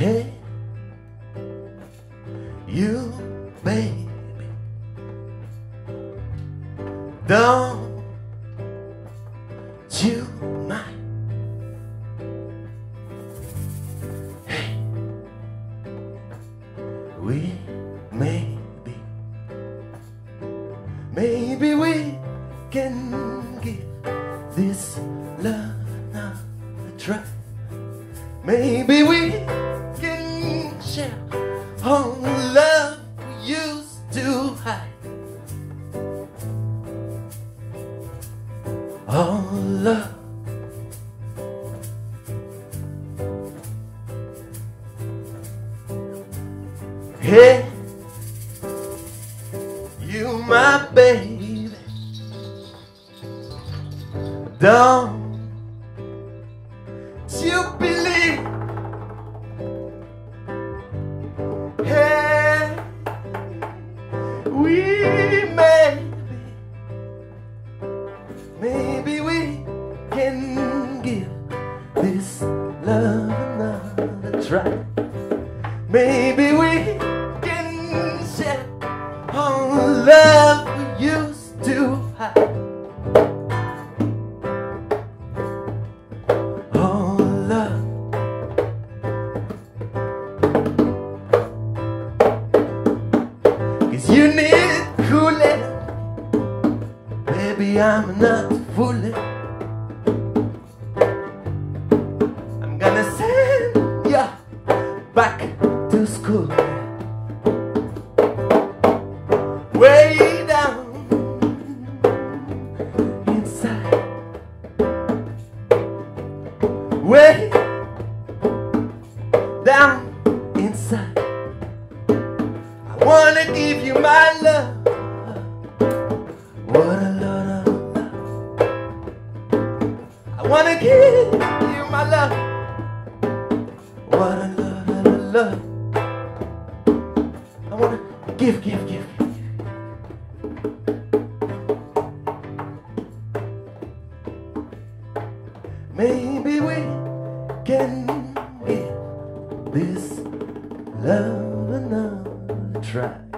Hey, you, baby, don't you mind? Hey, we maybe we can give this love a try. Maybe we can share all the love we used to hide. All love. Hey, you my baby, don't you believe? Hey, we maybe we can give this love another try. Maybe we can share all the love we used to have. You need cooling, baby, I'm not fooling. I'm gonna send you back to school, way down inside, way down inside. I wanna give you my love. What a lot of love. I wanna give you my love. What a lot of love. I wanna give. Maybe we can give this love another try.